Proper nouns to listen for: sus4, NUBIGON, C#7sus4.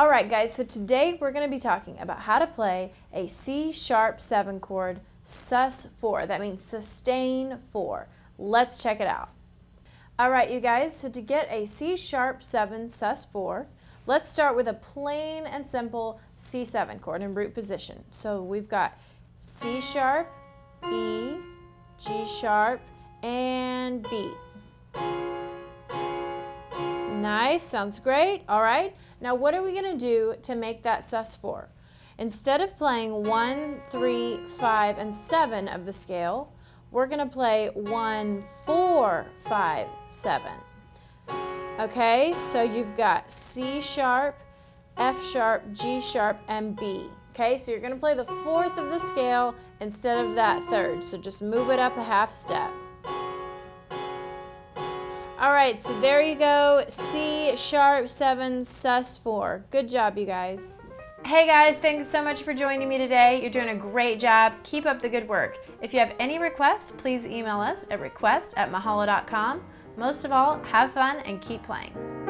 Alright guys, so today we're going to be talking about how to play a C#7 chord sus4. That means sustain 4. Let's check it out. Alright you guys, so to get a C#7 sus4, let's start with a plain and simple C7 chord in root position. So we've got C#, E, G#, and B. Nice, sounds great. All right, now what are we going to do to make that sus4? Instead of playing 1, 3, 5, and 7 of the scale, we're going to play 1, 4, 5, 7. Okay, so you've got C#, F#, G#, and B. Okay, so you're going to play the fourth of the scale instead of that third, so just move it up a half step. All right, so there you go, C#7 sus4. Good job, you guys. Hey guys, thanks so much for joining me today. You're doing a great job. Keep up the good work. If you have any requests, please email us at request@mahalo.com. Most of all, have fun and keep playing.